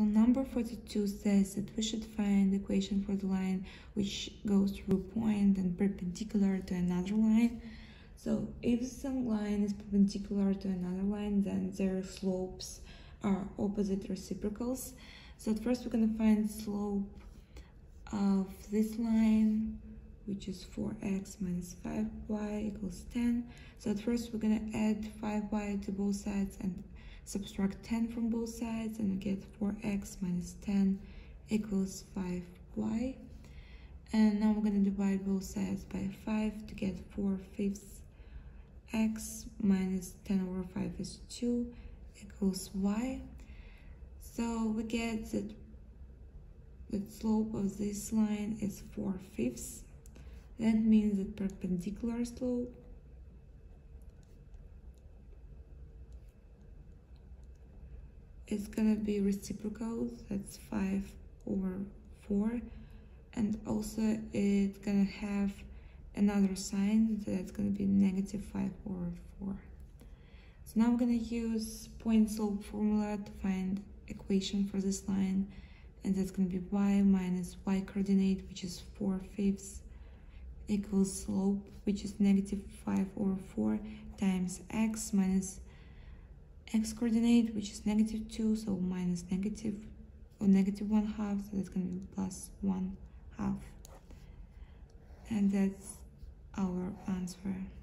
So number 42 says that we should find the equation for the line which goes through a point and perpendicular to another line. So if some line is perpendicular to another line, then their slopes are opposite reciprocals. So at first we're going to find slope of this line, which is 4x minus 5y equals 10. So at first we're going to add 5y to both sides and subtract 10 from both sides and get 4x minus 10 equals 5y. And now we're going to divide both sides by 5 to get 4/5 x minus 10 over 5 is 2 equals y. So we get that the slope of this line is 4/5. That means that perpendicular slope is gonna be reciprocal, that's 5/4, and also it's gonna have another sign, so that's gonna be negative 5/4. So now we're gonna use point slope formula to find equation for this line, and that's gonna be y minus y coordinate, which is 4/5, equals slope, which is negative 5/4, times x minus x coordinate, which is negative 2, so minus negative, or negative 1/2, so that's going to be plus 1/2, and that's our answer.